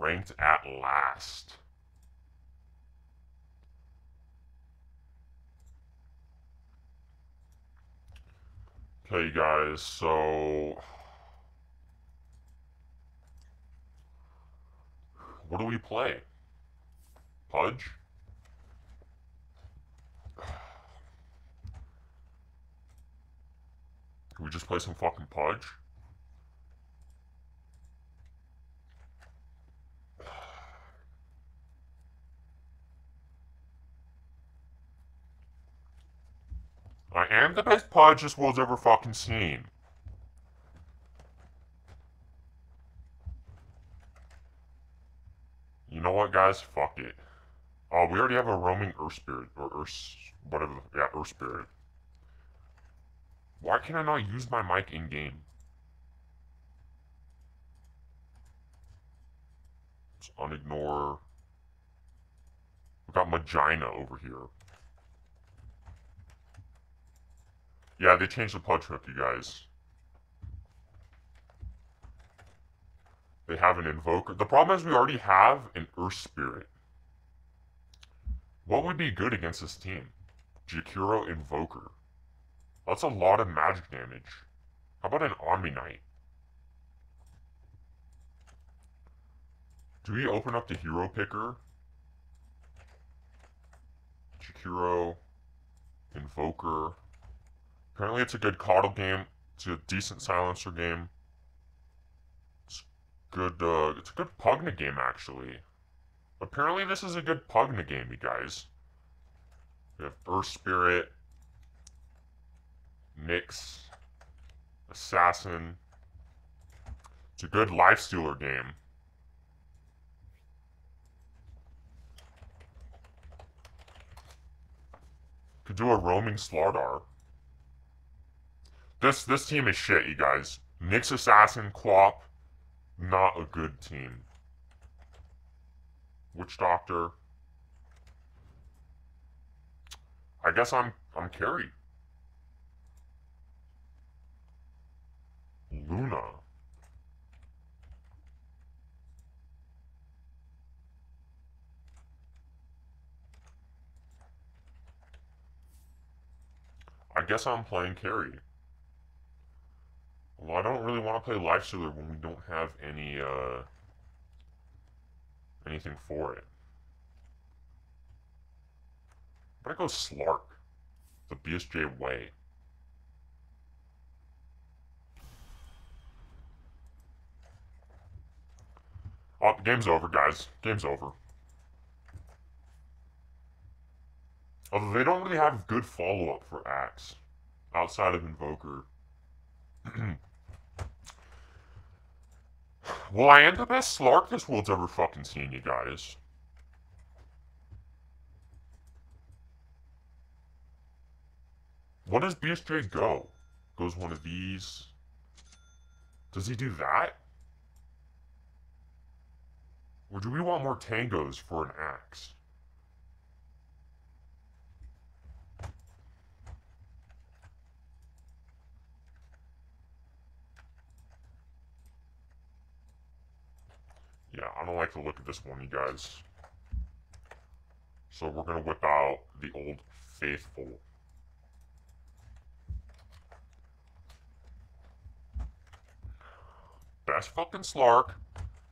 ranked at last. Okay, guys, so what do we play? Pudge? Can we just play some fucking Pudge? I am the best Pudge this world's ever fucking seen. You know what, guys? Fuck it. We already have a roaming Earth Spirit, or Earth... whatever. Yeah, Earth Spirit. Why can I not use my mic in-game? Let's unignore... We got Magina over here. Yeah, they changed the Pudge hook, you guys. They have an Invoker. The problem is we already have an Earth Spirit. What would be good against this team? Jakiro Invoker. That's a lot of magic damage. How about an Omni Knight? Do we open up the Hero Picker? Jakiro Invoker. Apparently it's a good Coddle game. It's a decent Silencer game. It's good, it's a good Pugna game, actually. Apparently this is a good Pugna game, you guys. We have Earth Spirit, Nyx Assassin. It's a good Life Stealer game. Could do a roaming Slardar. This team is shit, you guys. Nyx Assassin, Quap, not a good team. Witch Doctor. I guess I'm carried. Luna. I guess I'm playing carry. Well, I don't really want to play Life Stealer when we don't have any, anything for it. But I go Slark, the BSJ way. Oh, game's over, guys. Game's over. Although they don't really have good follow-up for Axe, outside of Invoker. Well, I am the best Slark this world's ever fucking seen, you guys. What does BSJ go? Goes one of these. Does he do that? Or do we want more tangos for an Axe? Yeah, I don't like the look of this one, you guys. So we're gonna whip out the old faithful. Best fucking Slark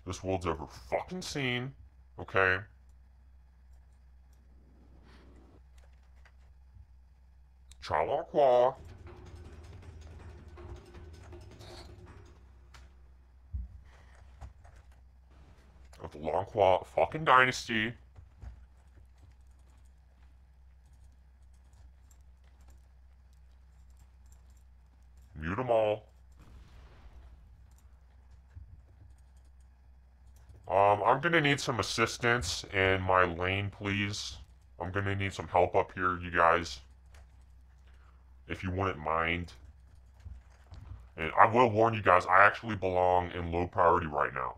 this world's ever fucking seen, okay? Chi Long Qua. Of the Long Qua fucking dynasty. Mute them all. I'm gonna need some assistance in my lane, please. I'm gonna need some help up here, you guys. If you wouldn't mind. And I will warn you guys, I actually belong in low priority right now.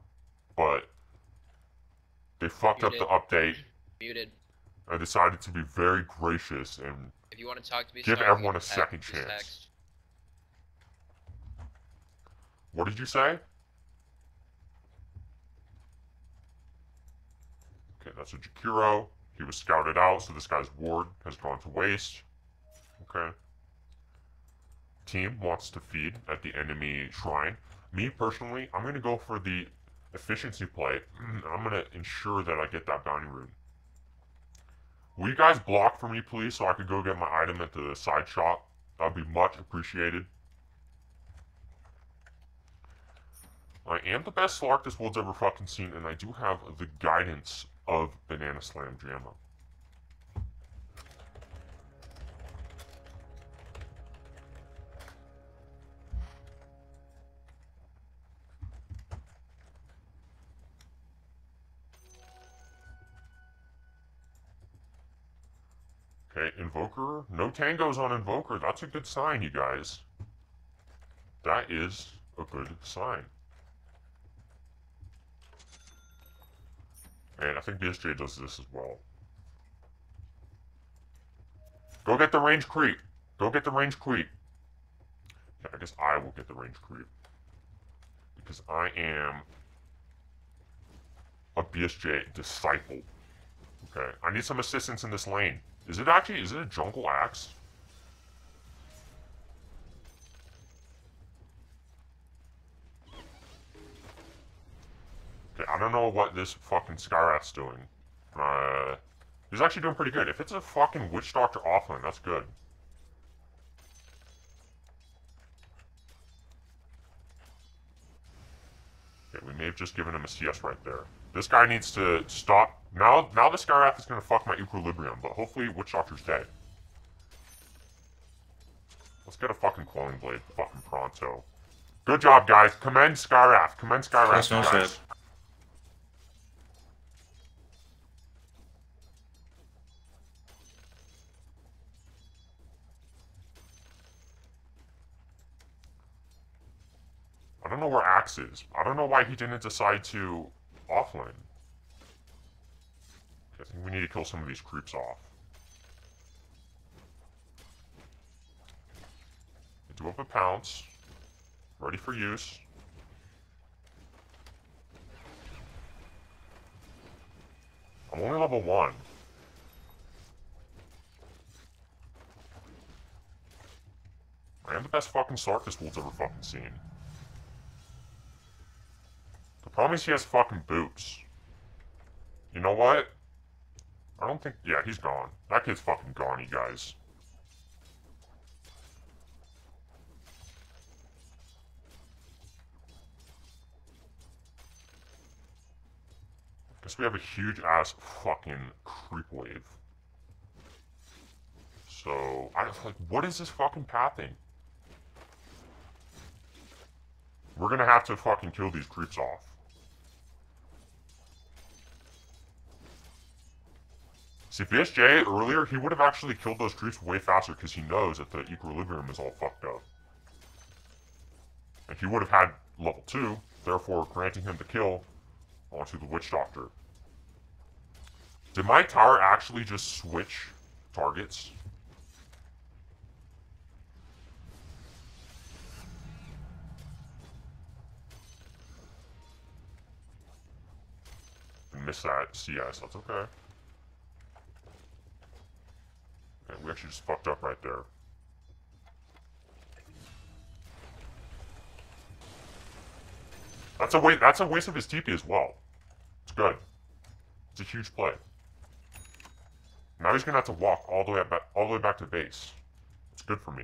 But they fucked up the update. Muted. I decided to be very gracious and if you want to talk to me, give everyone a second chance. What did you say? That's a Jakiro. He was scouted out, so this guy's ward has gone to waste. Okay. Team wants to feed at the enemy shrine. Me, personally, I'm going to go for the efficiency play. I'm going to ensure that I get that bounty rune. Will you guys block for me, please, so I could go get my item at the side shop? That would be much appreciated. I am the best Slark this world's ever fucking seen, and I do have the guidance of Banana Slam Jamma. Okay, Invoker. No tangos on Invoker. That's a good sign, you guys. That is a good sign. And I think BSJ does this as well. Go get the range creep. Go get the range creep. Yeah, I guess I will get the range creep. Because I am a BSJ disciple. Okay, I need some assistance in this lane. Is it a jungle Axe? I don't know what this fucking Skywrath's doing. He's actually doing pretty good. If it's a fucking Witch Doctor offlane, that's good. Okay, we may have just given him a CS right there. This guy needs to stop. Now the Skywrath is going to fuck my equilibrium, but hopefully Witch Doctor's dead. Let's get a fucking Cloning Blade fucking pronto. Good job, guys. Commend Skywrath. Commend Skywrath, no guys. Shit. I don't know where Axe is. I don't know why he didn't decide to offlane. Okay, I think we need to kill some of these creeps off. I do have a pounce. Ready for use. I'm only level 1. I am the best fucking Slark this world's ever fucking seen. Problem is he has fucking boots. You know what? I don't think... Yeah, he's gone. That kid's fucking gone, you guys. I guess we have a huge-ass fucking creep wave. So, I was like, what is this fucking pathing? We're gonna have to fucking kill these creeps off. See, BSJ earlier, he would have actually killed those creeps way faster because he knows that the equilibrium is all fucked up. And he would have had level 2, therefore granting him the kill onto the Witch Doctor. Did my tower actually just switch targets? Miss that CS, that's okay. Okay, we actually just fucked up right there. That's a waste of his TP as well. It's good. It's a huge play. Now he's gonna have to walk all the way back to base. It's good for me.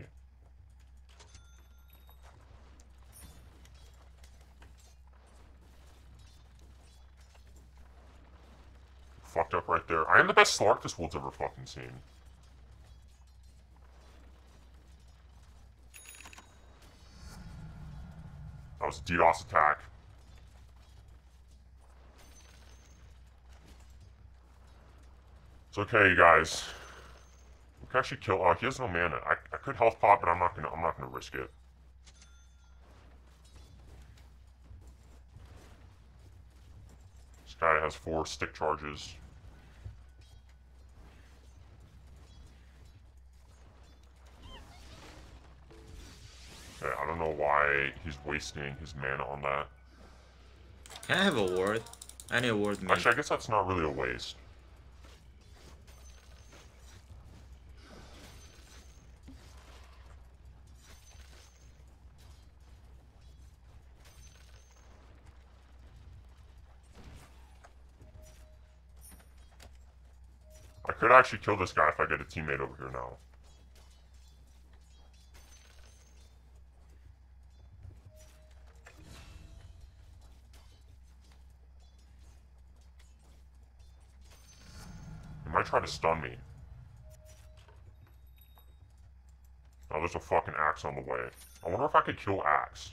Fucked up right there. I am the best Slark this world's ever fucking seen. That was a DDoS attack. It's okay, you guys. We can actually kill. Oh, he has no mana. I could health pop, but I'm not gonna risk it. This guy has 4 stick charges. Okay, I don't know why he's wasting his mana on that. Can I have a ward? I need a ward. Actually, I guess that's not really a waste. could actually kill this guy if I get a teammate over here now. He might try to stun me. Oh, there's a fucking Axe on the way. I wonder if I could kill Axe.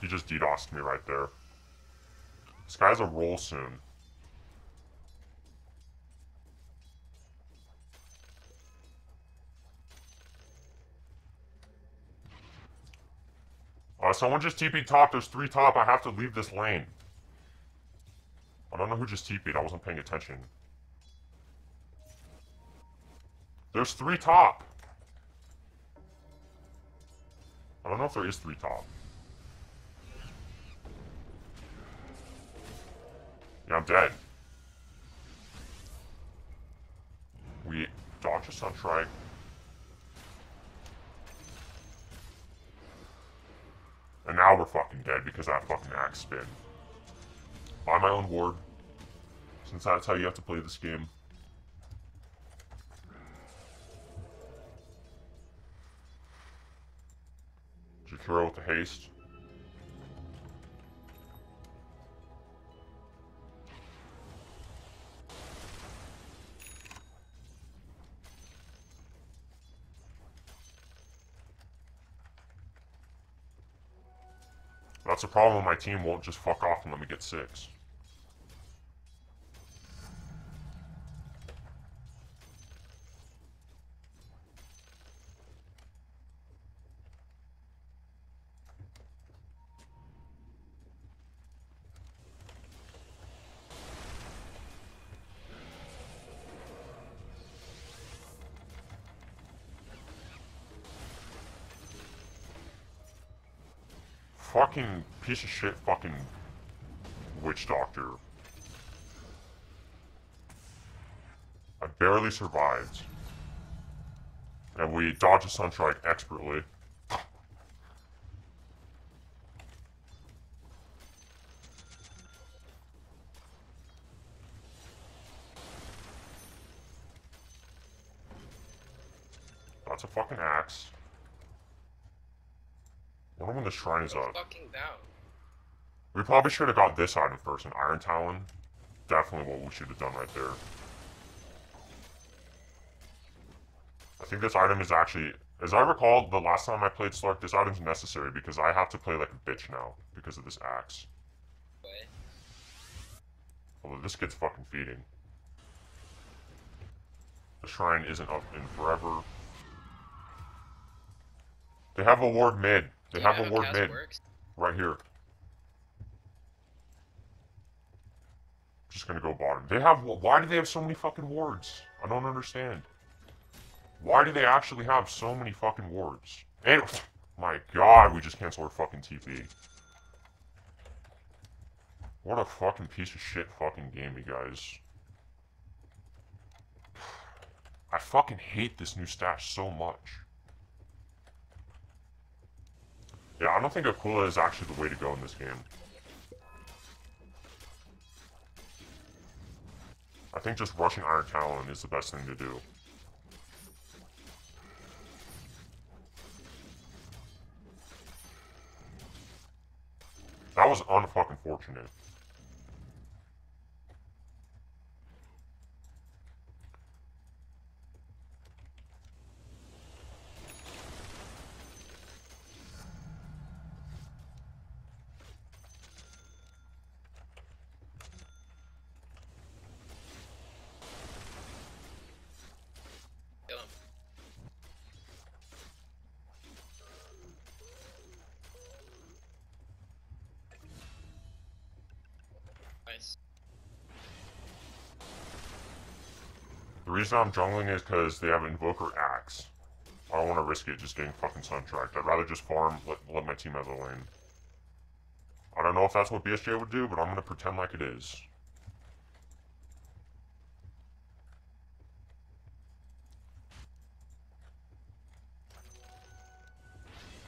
He just DDoSed me right there. This guy's a roll soon. Someone just TP'd top. There's 3 top. I have to leave this lane. I don't know who just TP'd. I wasn't paying attention. There's 3 top. I don't know if there is 3 top. Yeah, I'm dead. We dodge a sun strike. And now we're fucking dead because that fucking Axe spin. Buy my own ward. Since that's how you have to play this game. Jakiro with the haste. That's a problem. My team won't just fuck off and let me get 6. Fucking piece of shit fucking Witch Doctor. I barely survived. And we dodged a sunstrike expertly. That's a fucking Axe. I wonder when the shrine is up. Fucking down. We probably should have got this item first, an Iron Talon. Definitely what we should have done right there. I think this item is actually, as I recall, the last time I played Slark, this item's necessary because I have to play like a bitch now because of this Axe. What? Although this kid's fucking feeding. The shrine isn't up in forever. They have a ward mid. They have a ward mid, right here. Just gonna go bottom. They have, why do they have so many fucking wards? I don't understand. Why do they actually have so many fucking wards? And, my god, we just canceled our fucking TP. What a fucking piece of shit fucking game, you guys. I fucking hate this new stash so much. Yeah, I don't think Aquila is actually the way to go in this game. I think just rushing Iron Talon is the best thing to do. That was unfucking fortunate. The reason I'm jungling is because they have Invoker Axe. I don't want to risk it just getting fucking sun-tracked. I'd rather just farm, let my team out of the lane. I don't know if that's what BSJ would do, but I'm going to pretend like it is.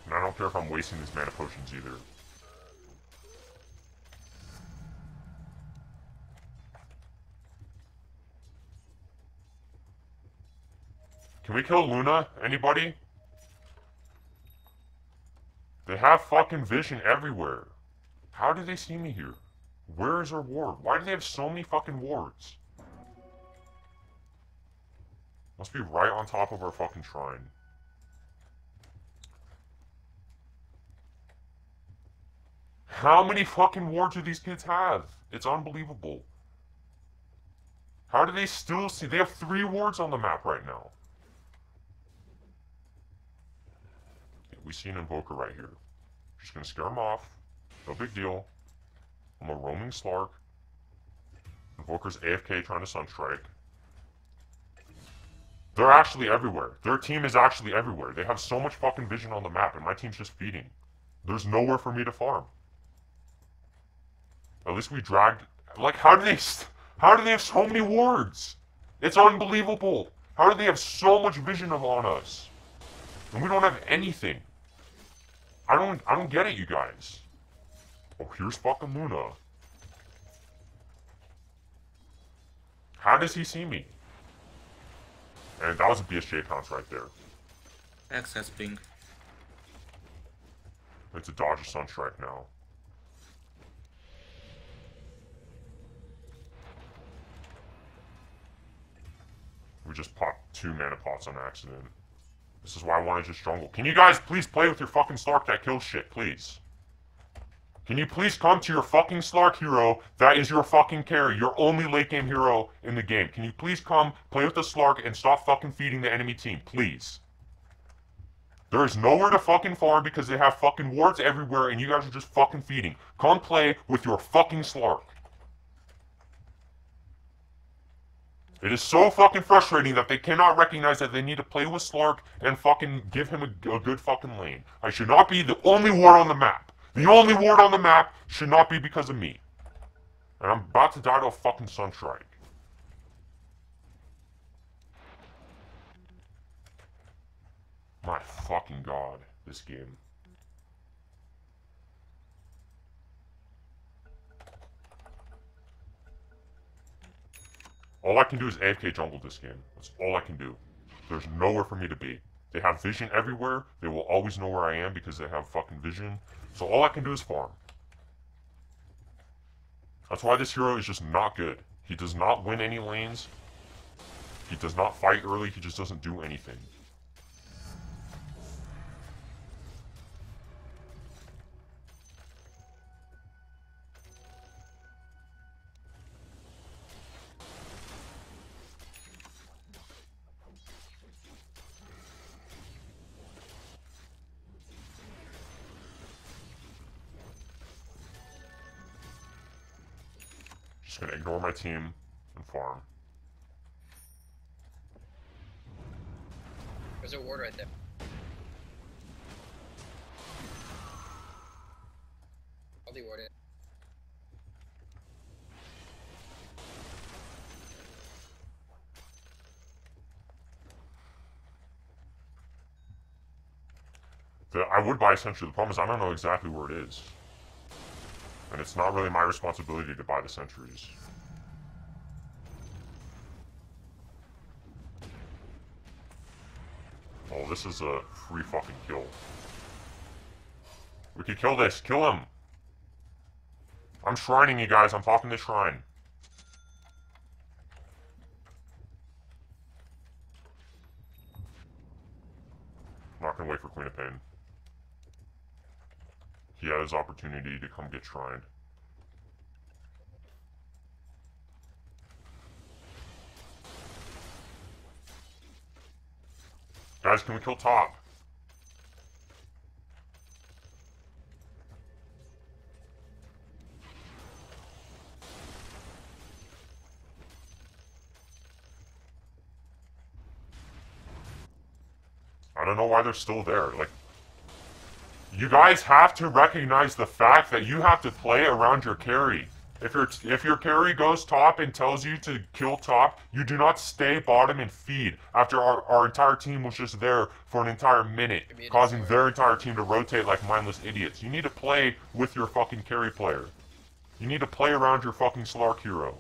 And I don't care if I'm wasting these mana potions either. Can we kill Luna? Anybody? They have fucking vision everywhere. How do they see me here? Where is her ward? Why do they have so many fucking wards? Must be right on top of our fucking shrine. How many fucking wards do these kids have? It's unbelievable. How do they still see? They have 3 wards on the map right now. We see an Invoker right here. Just gonna scare him off. No big deal. I'm a roaming Slark. Invoker's AFK trying to Sunstrike. They're actually everywhere. Their team is actually everywhere. They have so much fucking vision on the map, and my team's just feeding. There's nowhere for me to farm. At least we dragged. Like, how do they have so many wards? It's unbelievable. How do they have so much vision on us? And we don't have anything. I don't get it, you guys. Oh, here's fucking Luna. How does he see me? And that was a BSJ bounce right there. Axe has ping. It's a dodge Sunstrike now. We just popped 2 mana pots on accident. This is why I want to just jungle. Can you guys please play with your fucking Slark that kills shit, please? Can you please come to your fucking Slark hero that is your fucking carry, your only late game hero in the game? Can you please come play with the Slark and stop fucking feeding the enemy team, please? There is nowhere to fucking farm because they have fucking wards everywhere and you guys are just fucking feeding. Come play with your fucking Slark. It is so fucking frustrating that they cannot recognize that they need to play with Slark and fucking give him a good fucking lane. I should not be the only ward on the map. The only ward on the map should not be because of me. And I'm about to die to a fucking Sunstrike. My fucking god, this game. All I can do is AFK jungle this game. That's all I can do. There's nowhere for me to be. They have vision everywhere. They will always know where I am because they have fucking vision. So all I can do is farm. That's why this hero is just not good. He does not win any lanes. He does not fight early. He just doesn't do anything. Gonna ignore my team and farm. There's a ward right there. I'll de-ward it. I would buy essentially. The problem is I don't know exactly where it is. And it's not really my responsibility to buy the sentries. Oh, this is a free fucking kill. We could kill this. Kill him! I'm shrining you guys. I'm popping the shrine. I'm not gonna wait for Queen of Pain. He had his opportunity to come get shrined. Guys, can we kill top? I don't know why they're still there. Like, You guys have to recognize the fact that you have to play around your carry. If your carry goes top and tells you to kill top, you do not stay bottom and feed after our entire team was just there for an entire minute, causing their entire team to rotate like mindless idiots. You need to play with your fucking carry player. You need to play around your fucking Slark hero.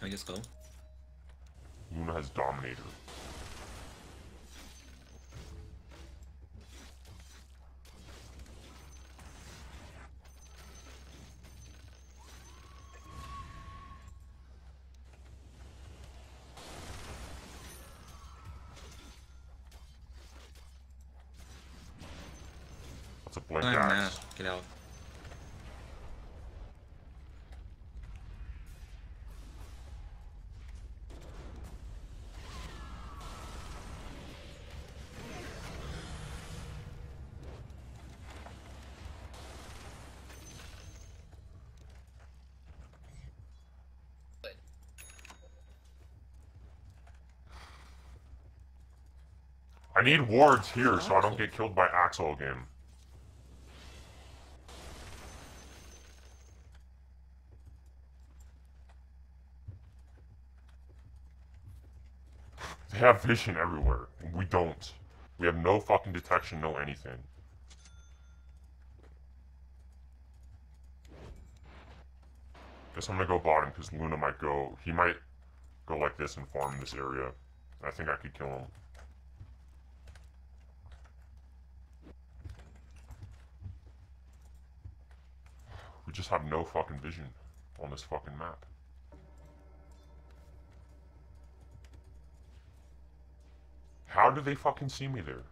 I guess go. Luna has Dominator. That's a blank axe. Get out. I need wards here so I don't get killed by Axe all game. They have vision everywhere. We don't. We have no fucking detection, no anything. Guess I'm gonna go bottom because Luna might go. He might go like this and farm this area. I think I could kill him. We just have no fucking vision on this fucking map. How do they fucking see me there?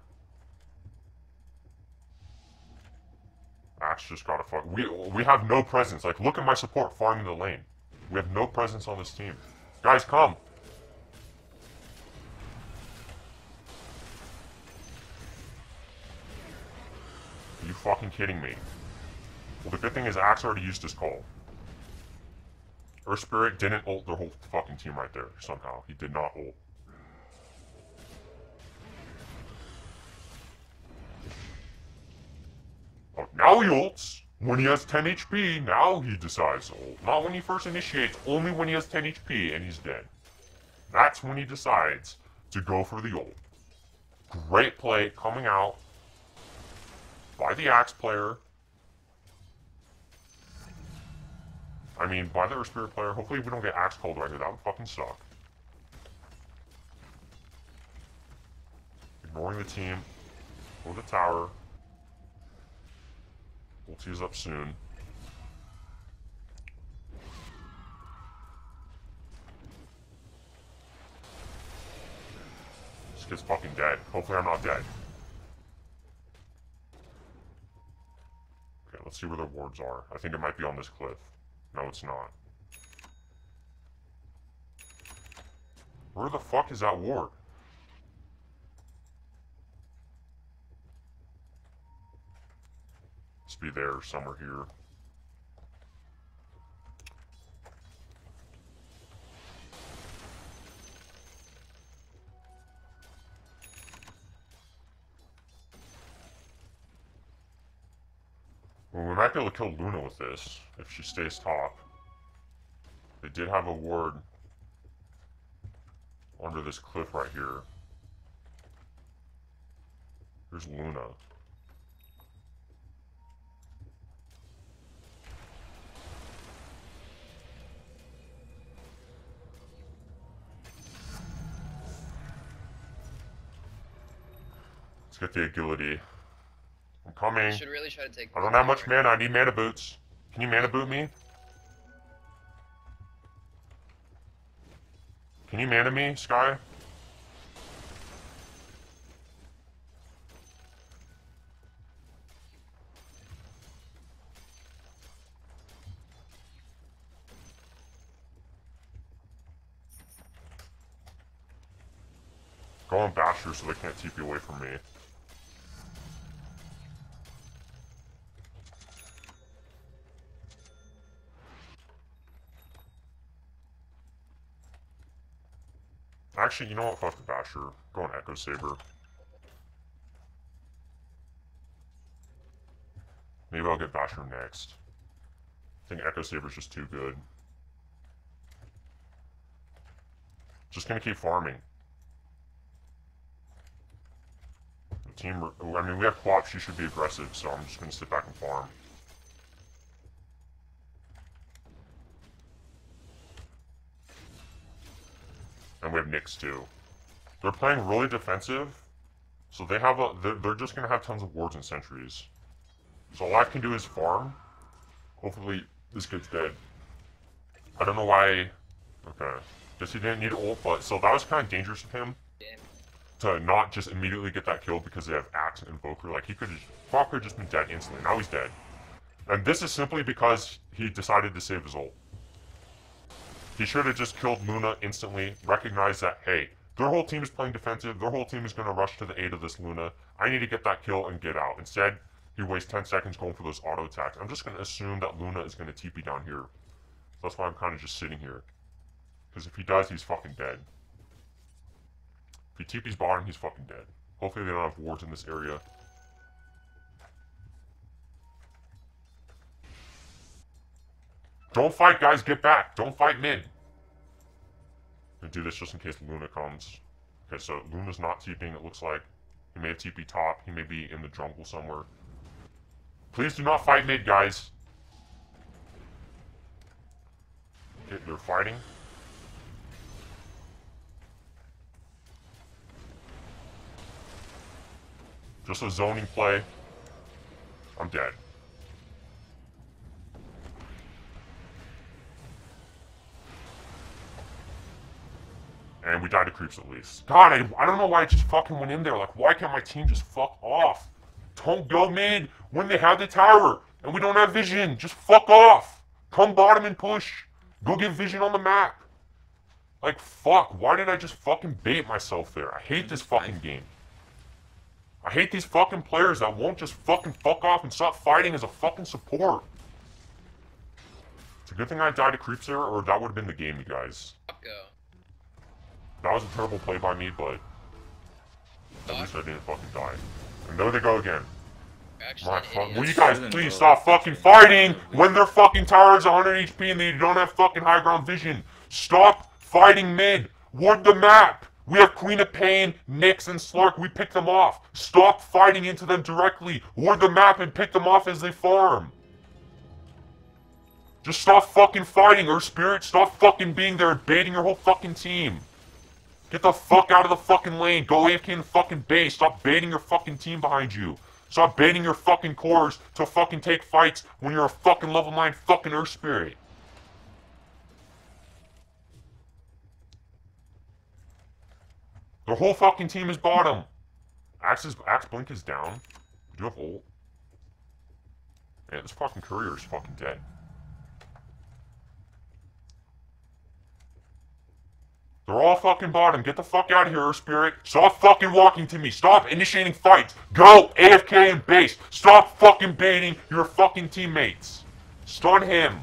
Axe just gotta fuck. We have no presence. Like, look at my support farming the lane. We have no presence on this team. Guys, come. Are you fucking kidding me? Well, the good thing is Axe already used his call. Earth Spirit didn't ult their whole fucking team right there, somehow. He did not ult. Oh, now he ults! When he has 10 HP, now he decides to ult. Not when he first initiates, only when he has 10 HP and he's dead. That's when he decides to go for the ult. Great play coming out by the Axe player. I mean, by the Earth Spirit player, hopefully we don't get Axe called right here. That would fucking suck. Ignoring the team. Go to the tower. Ulti is up soon. This kid's fucking dead. Hopefully I'm not dead. Okay, let's see where the wards are. I think it might be on this cliff. No, it's not. Where the fuck is that ward? Must be there, somewhere here. Well, we might be able to kill Luna with this, if she stays top. They did have a ward under this cliff right here. Here's Luna. Let's get the agility. I'm coming. Should really try to take I don't have much mana. I need mana boots. Can you mana boot me? Can you mana me, Sky? Go on Basher so they can't TP away from me. Actually, you know what? Fuck the Basher. Go on Echo Saber. Maybe I'll get Basher next. I think Echo Saber's just too good. Just gonna keep farming. The team, I mean, we have Quap, she should be aggressive, so I'm just gonna sit back and farm. And we have Nyx too. They're playing really defensive, so they have a, they're just gonna have tons of wards and sentries. So all I can do is farm. Hopefully this kid's dead. I don't know why. Okay. Guess he didn't need ult, but so that was kind of dangerous of him to not just immediately get that kill because they have Axe and Invoker. Like he could just probably just been dead instantly. Now he's dead. And this is simply because he decided to save his ult. He should have just killed Luna instantly, recognized that, hey, their whole team is playing defensive, their whole team is going to rush to the aid of this Luna. I need to get that kill and get out. Instead, he wastes 10 seconds going for those auto attacks. I'm just going to assume that Luna is going to TP down here. That's why I'm kind of just sitting here. Because if he dies, he's fucking dead. If he TP's bottom, he's fucking dead. Hopefully they don't have wards in this area. Don't fight, guys. Get back. Don't fight mid. I'm gonna do this just in case Luna comes. Okay, so Luna's not TPing, it looks like. He may have TP top. He may be in the jungle somewhere. Please do not fight mid, guys. Okay, they're fighting. Just a zoning play. I'm dead. And we died to creeps at least. God, I don't know why I just fucking went in there. Like, why can't my team just fuck off? Don't go mid when they have the tower and we don't have vision. Just fuck off. Come bottom and push. Go get vision on the map. Like, fuck. Why did I just fucking bait myself there? I hate this fucking game. I hate these fucking players that won't just fucking fuck off and stop fighting as a fucking support. It's a good thing I died to creeps there, or that would have been the game, you guys. That was a terrible play by me, but at least I didn't fucking die. And there they go again. Will you guys please stop fucking fighting when their fucking tower is 100 HP and they don't have fucking high ground vision? Stop fighting mid. Ward the map. We have Queen of Pain, Nyx, and Slark. We pick them off. Stop fighting into them directly. Ward the map and pick them off as they farm. Just stop fucking fighting, Earth Spirit. Stop fucking being there and baiting your whole fucking team. Get the fuck out of the fucking lane. Go AFK in the fucking base. Stop baiting your fucking team behind you. Stop baiting your fucking cores to fucking take fights when you're a fucking level 9 fucking Earth Spirit. The whole fucking team is bottom. Axe Blink is down. We do have ult. Man, this fucking courier is fucking dead. They're all fucking bottom. Get the fuck out of here, Earth Spirit. Stop fucking walking to me. Stop initiating fights. Go AFK and base. Stop fucking baiting your fucking teammates. Stun him.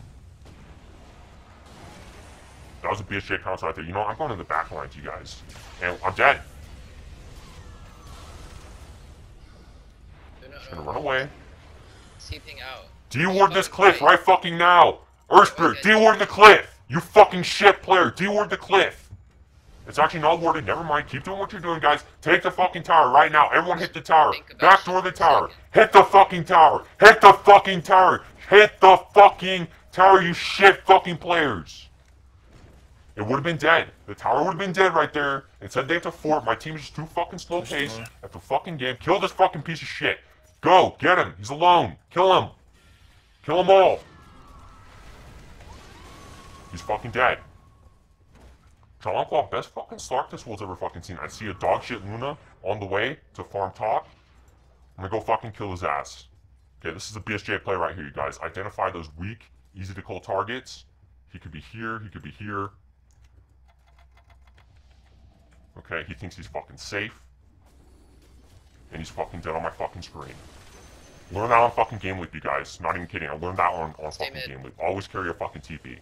That was a BSJ counter right there. You know, I'm going to the back line to you guys. And I'm dead. Just gonna run away. D-ward this cliff right fucking now. Earth Spirit, D-ward the cliff. You fucking shit player. D-ward the cliff. It's actually not warded. Never mind. Keep doing what you're doing, guys. Take the fucking tower right now. Everyone hit the tower. Backdoor the tower. Hit the fucking tower. Hit the fucking tower. Hit the fucking tower, you shit fucking players. It would have been dead. The tower would have been dead right there. Instead, they have to fort. My team's just too fucking slow-paced at the fucking game. Kill this fucking piece of shit. Go. Get him. He's alone. Kill him. Kill them all. He's fucking dead. Chi Long Qua, best fucking Slark this world's ever fucking seen. I see a dog shit Luna on the way to farm top. I'm gonna go fucking kill his ass. Okay, this is a BSJ play right here, you guys. Identify those weak, easy-to-kill targets. He could be here. He could be here. Okay, he thinks he's fucking safe. And he's fucking dead on my fucking screen. Learn that on fucking Game Leap, you guys. Not even kidding. I learned that on fucking Game Leap. Always carry a fucking TP.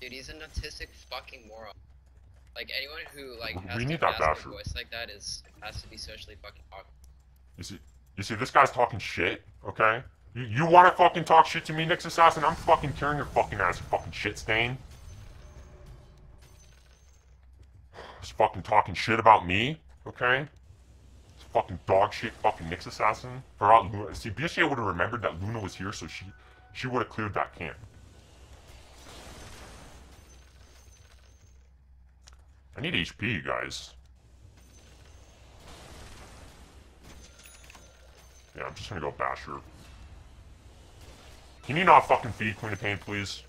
Dude, he's an autistic fucking moron. Like anyone who like has a voice like that has to be socially fucking awkward. You see, this guy's talking shit, okay? You wanna fucking talk shit to me, Nyx Assassin? I'm fucking tearing your fucking ass, fucking shit stain. Just fucking talking shit about me, okay? It's fucking dog shit, fucking Nyx Assassin. Forgot Luna. See, BSJ would have remembered that Luna was here, so she would have cleared that camp. I need HP, you guys. Yeah, I'm just gonna go Basher. Can you not fucking feed Queen of Pain, please?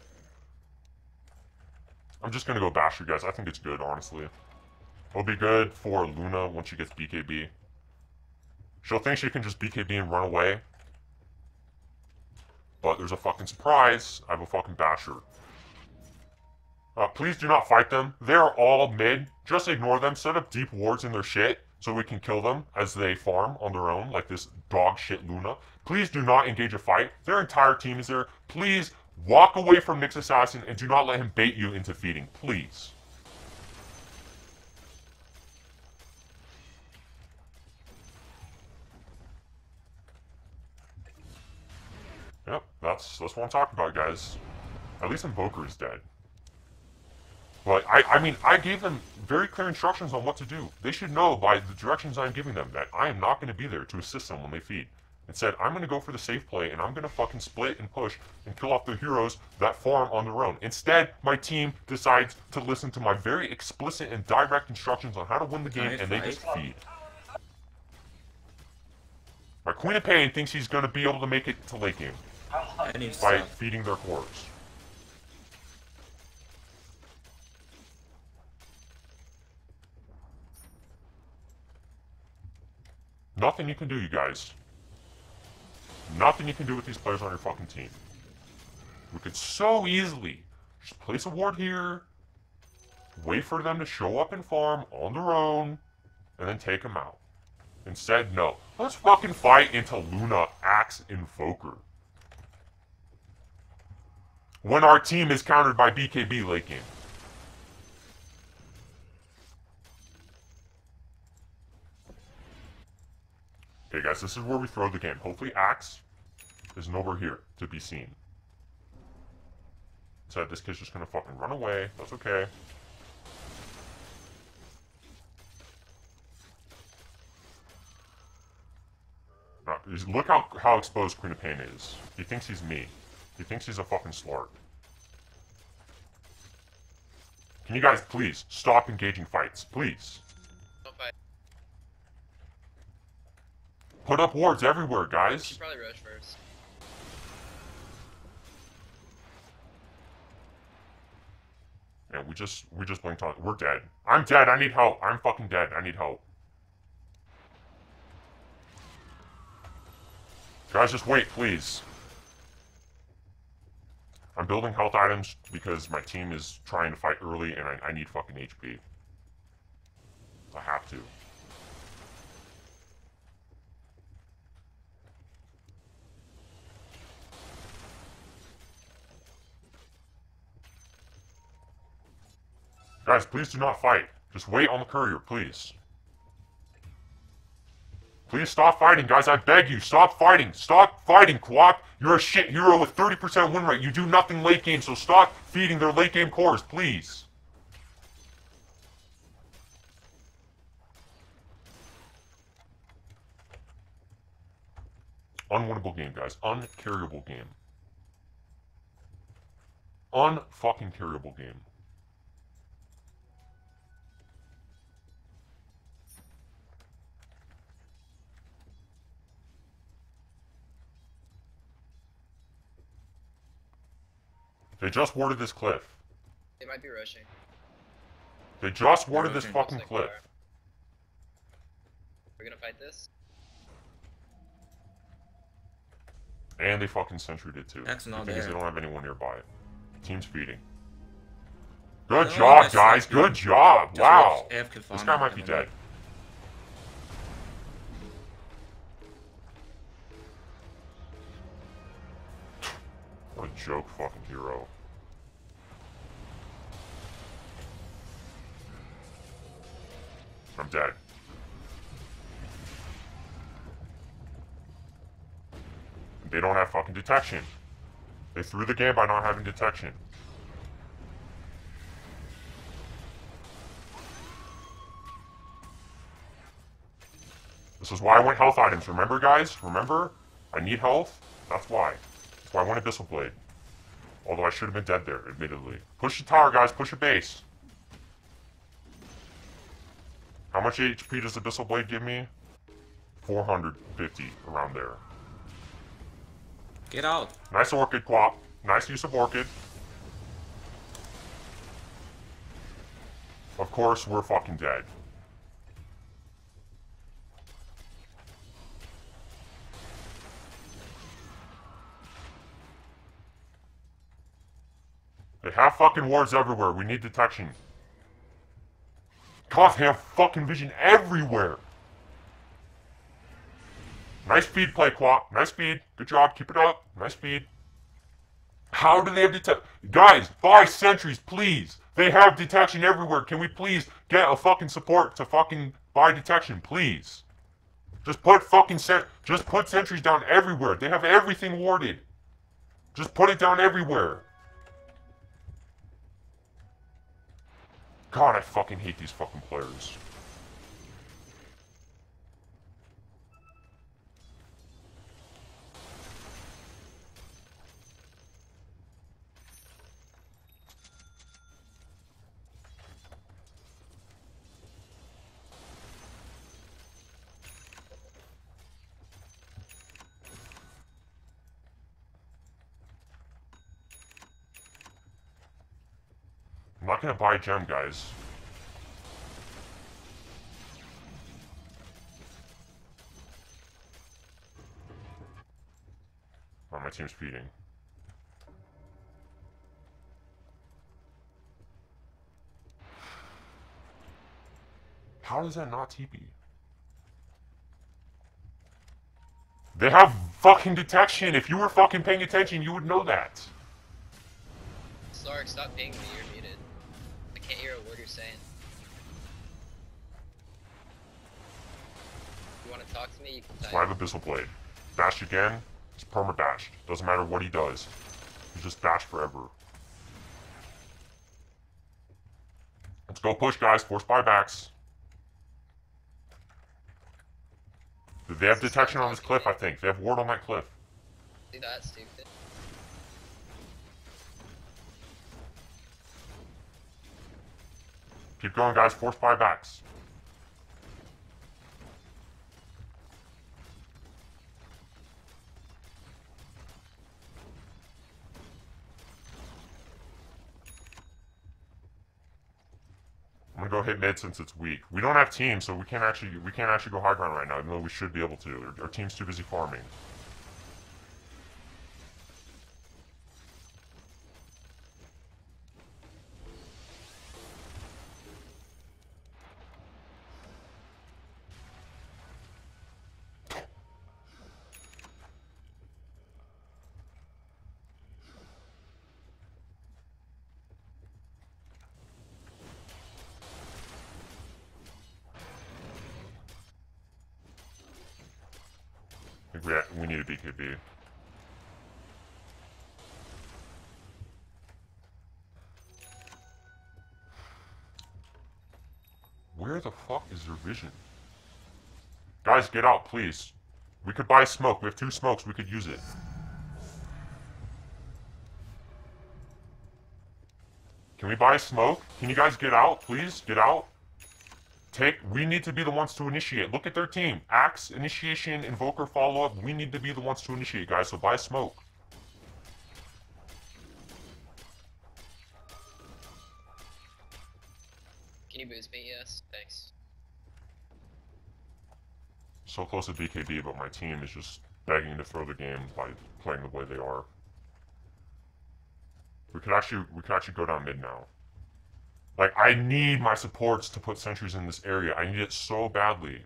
I'm just gonna go Basher, guys. I think it's good, honestly. It'll be good for Luna once she gets BKB. She'll think she can just BKB and run away. But there's a fucking surprise. I have a fucking Basher. Please do not fight them. They're all mid. Just ignore them. Set up deep wards in their shit so we can kill them as they farm on their own, like this dog shit Luna. Please do not engage a fight. Their entire team is there. Please walk away from Nyx Assassin and do not let him bait you into feeding. Please. Yep, that's what I'm talking about, guys. At least Invoker is dead. But, I mean, I gave them very clear instructions on what to do. They should know by the directions I'm giving them that I am not going to be there to assist them when they feed. Instead, I'm going to go for the safe play, and I'm going to fucking split and push and kill off the heroes that farm on their own. Instead, my team decides to listen to my very explicit and direct instructions on how to win the game, and they just feed. My Queen of Pain thinks he's going to be able to make it to late game by feeding their hordes. Nothing you can do, you guys. Nothing you can do with these players on your fucking team. We could so easily just place a ward here, wait for them to show up and farm on their own, and then take them out. Instead, no. Let's fucking fight into Luna, Axe, Invoker. When our team is countered by BKB late game. Okay, guys, this is where we throw the game. Hopefully, Axe isn't over here to be seen. So this kid's just gonna fucking run away. That's okay. Now, look how exposed Queen of Pain is. He thinks he's me. He thinks he's a fucking Slark. Can you guys please stop engaging fights? Please. Put up wards everywhere, guys. She probably rushed first. Yeah, we just blinked on. We're dead. I'm dead. I need help. I'm fucking dead. I need help. Guys, just wait, please. I'm building health items because my team is trying to fight early, and I need fucking HP. I have to. Guys, please do not fight. Just wait on the courier, please. Please stop fighting, guys. I beg you. Stop fighting. Stop fighting, Quap. You're a shit hero with 30% win rate. You do nothing late game, so stop feeding their late game cores, please. Unwinnable game, guys. Uncarryable game. Un-fucking-carryable game. They just warded this cliff. They might be rushing. They just warded this fucking cliff. We're gonna fight this? And they fucking sentryed it too. That's not there. Because they don't have anyone nearby. Team's feeding. Good job, guys! Good job! Wow! This guy might be dead. What a joke fucking hero. I'm dead. They don't have fucking detection. They threw the game by not having detection. This is why I want health items, remember guys? Remember? I need health. That's why. That's why I want Abyssal Blade. Although I should have been dead there, admittedly. Push the tower, guys. Push the base. How much HP does Abyssal Blade give me? 450, around there. Get out. Nice Orchid, Quap. Nice use of Orchid. Of course, we're fucking dead. They have fucking wards everywhere. We need detection. God, they have fucking vision everywhere. Nice speed play, Quap. Nice speed. Good job. Keep it up. Nice speed. How do they have detection? Guys, 5 sentries, please. They have detection everywhere. Can we please get a fucking support to fucking buy detection, please? Just put fucking just put sentries down everywhere. They have everything warded. Just put it down everywhere. God, I fucking hate these fucking players. I'm not gonna buy a gem, guys. Oh, my team's feeding. How does that not TP? They have fucking detection! If you were fucking paying attention, you would know that! Slark, stop pinging me, you're muted. I can't hear a word you're saying. You want to talk to me, you can type. So I have Abyssal Blade. Bash again, he's perma-bashed. Doesn't matter what he does. He's just bashed forever. Let's go push, guys. Force buybacks. They have detection on this cliff, I think. They have ward on that cliff. See, that's stupid. Keep going, guys. Force buybacks. I'm gonna go hit mid since it's weak. We don't have teams, so we can't actually go high ground right now, even though we should be able to. Our team's too busy farming. We need a BKB. Where the fuck is their vision? Guys, get out, please. We could buy smoke. We have 2 smokes. We could use it. Can we buy a smoke? Can you guys get out, please? Get out. We need to be the ones to initiate. Look at their team. Axe, initiation, Invoker, follow-up. We need to be the ones to initiate, guys, so buy smoke. Can you boost me? Yes, thanks. So close to BKB, but my team is just begging to throw the game by playing the way they are. We could actually go down mid now. Like, I need my supports to put sentries in this area. I need it so badly.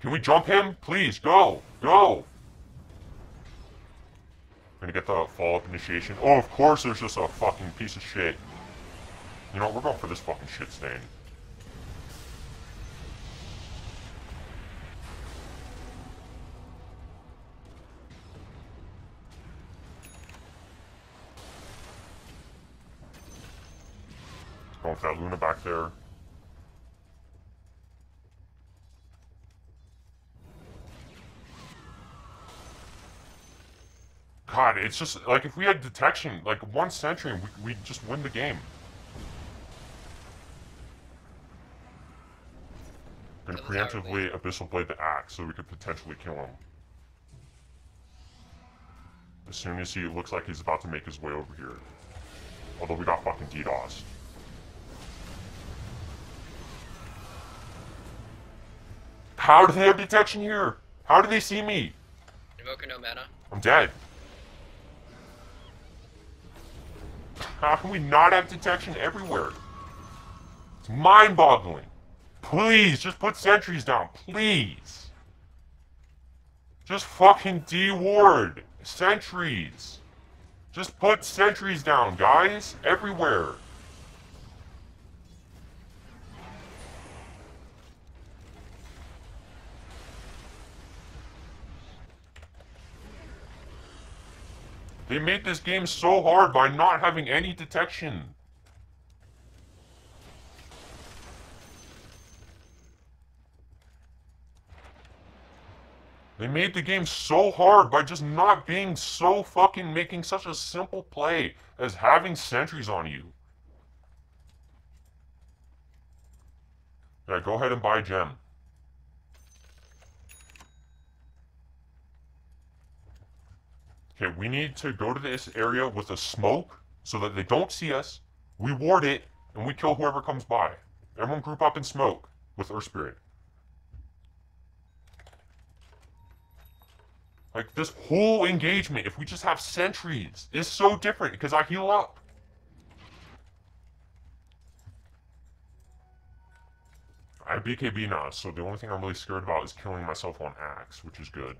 Can we jump him? Please, go! Go! I'm gonna get the follow-up initiation. Oh, of course there's just a fucking piece of shit. You know, we're going for this fucking shit stain. Going for that Luna back there. God, it's just, like, if we had detection, like, one sentry, we'd just win the game. And preemptively Abyssal Blade the Axe, so we could potentially kill him. As soon as he looks like he's about to make his way over here. Although we got fucking DDoS. How do they have detection here? How do they see me? Invoker no mana. I'm dead. How can we not have detection everywhere? It's mind-boggling. Please, just put sentries down. Please. Just fucking D-ward. Sentries. Just put sentries down, guys. Everywhere. They made this game so hard by not having any detection. They made the game so hard by just not being so fucking making such a simple play as having sentries on you. Yeah, go ahead and buy Gem. Okay, we need to go to this area with a smoke so that they don't see us. We ward it, and we kill whoever comes by. Everyone group up and smoke with Earth Spirit. Like, this whole engagement, if we just have sentries, is so different because I heal up. I have BKB now, so the only thing I'm really scared about is killing myself on Axe, which is good.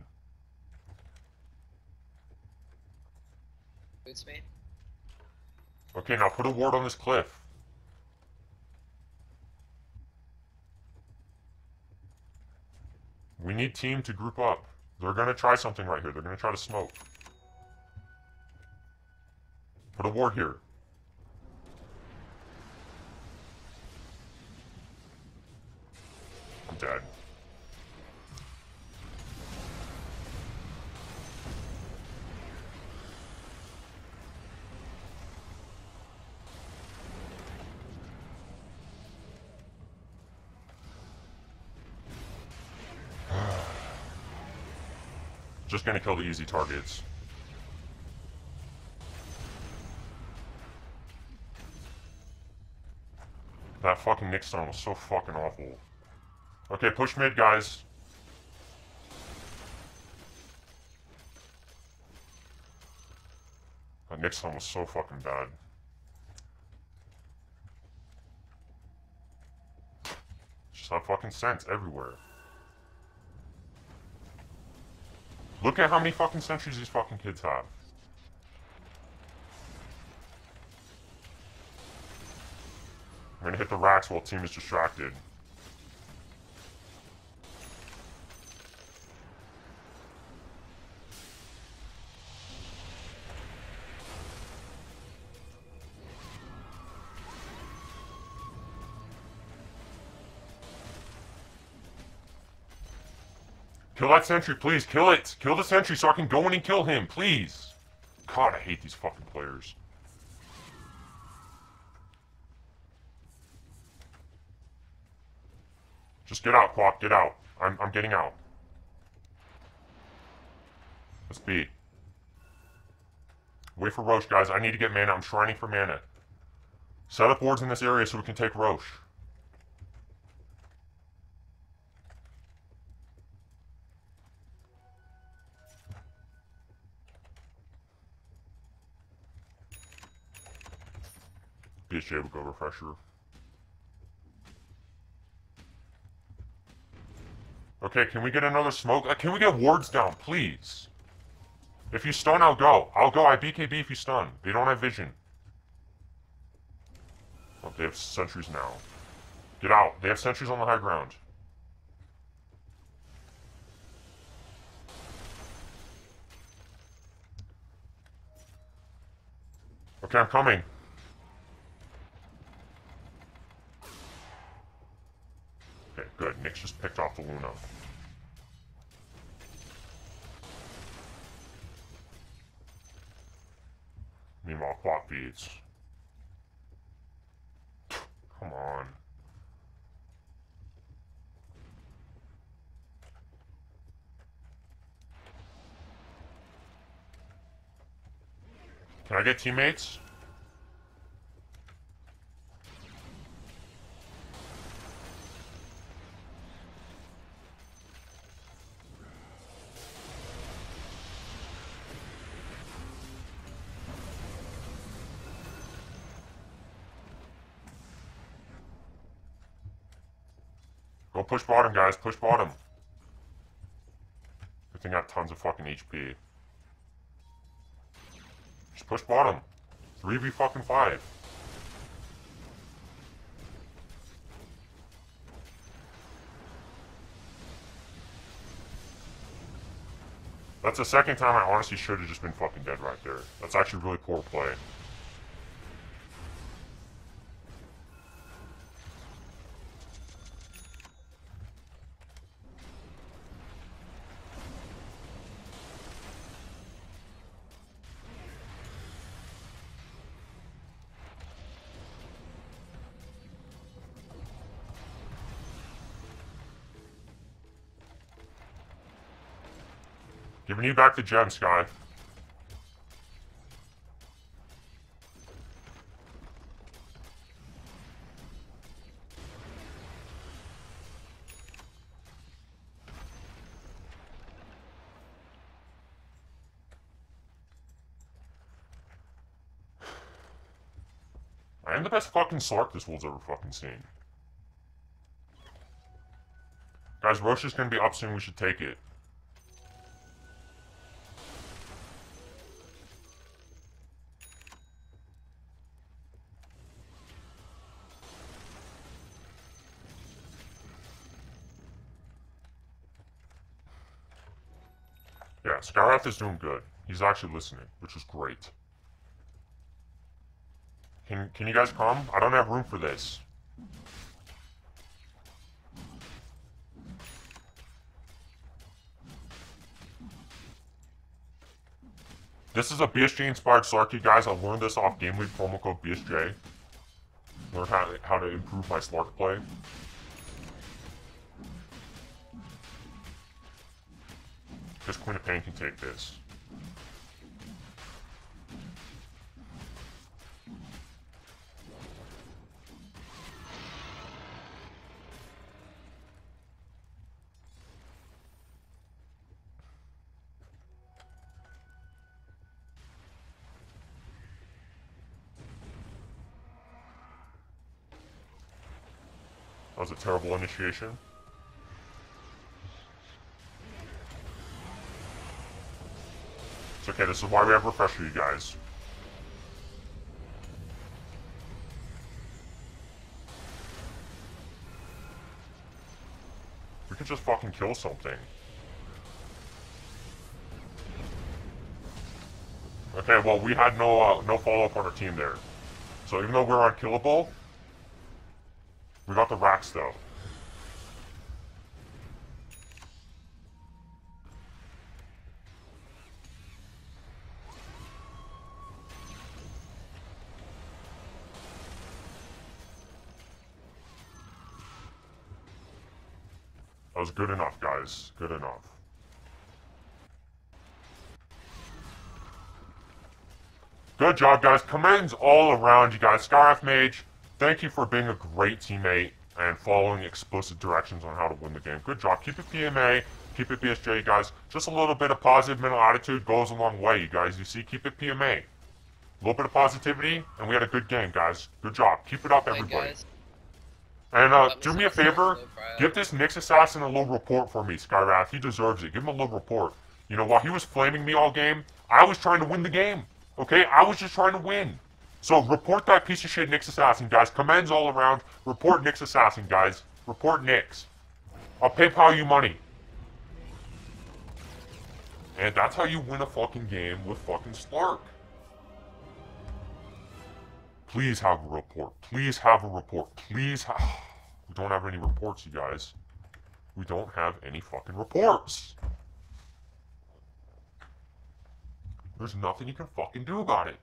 Boots me. Okay, now put a ward on this cliff. We need team to group up. They're gonna try something right here. They're gonna try to smoke. Put a ward here. I'm dead. Just gonna kill the easy targets. That fucking Nyx Stone was so fucking awful. Okay, push mid, guys. That Nyx Stone was so fucking bad. Just have fucking sense everywhere. Look at how many fucking sentries these fucking kids have. I'm gonna hit the racks while team is distracted. Kill that sentry, please. Kill it. Kill the sentry so I can go in and kill him, please. God, I hate these fucking players. Just get out, Quap. Get out. I'm getting out. Let's be. Wait for Rosh, guys. I need to get mana. I'm shrining for mana. Set up wards in this area so we can take Rosh. BSJ will go Refresher. Okay, can we get another smoke? Can we get wards down, please? If you stun, I'll go. I'll go. I BKB if you stun. They don't have vision. Oh, they have sentries now. Get out. They have sentries on the high ground. Okay, I'm coming. off the Luna. Meanwhile, clock beats. Come on. Can I get teammates? Go push bottom, guys. Push bottom. Good thing I have tons of fucking HP. Just push bottom. 3v fucking 5. That's the second time I honestly should have just been fucking dead right there. That's actually really poor play. Giving you back the gem, Sky. I am the best fucking Slark this world's ever fucking seen. Guys, Rosh is gonna be up soon, we should take it. Skywrath is doing good. He's actually listening, which is great. Can you guys come? I don't have room for this. This is a BSJ inspired Slark, you guys. I learned this off Game Leap, promo code BSJ. Learn how to improve my Slark play. This Queen of Pain can take this. That was a terrible initiation. It's okay, this is why we have Refresher, you guys. We can just fucking kill something. Okay, well, we had no follow-up on our team there. So even though we were unkillable, we got the racks, though. That was good enough, guys. Good enough. Good job, guys. Commends all around, you guys. Skywrath Mage, thank you for being a great teammate and following explicit directions on how to win the game. Good job. Keep it PMA. Keep it BSJ, you guys. Just a little bit of positive mental attitude goes a long way, you guys. You see, keep it PMA. A little bit of positivity, and we had a good game, guys. Good job. Keep it up, everybody. Guys. And do me a favor, give this Nyx Assassin a little report for me, Skywrath. He deserves it. Give him a little report. You know, while he was flaming me all game, I was trying to win the game. Okay? I was just trying to win. So report that piece of shit Nyx Assassin, guys. Commends all around. Report Nyx Assassin, guys. Report Nyx. I'll PayPal you money. And that's how you win a fucking game with fucking Slark. Please have a report. Please have a report. Please have... We don't have any reports, you guys. We don't have any fucking reports. There's nothing you can fucking do about it.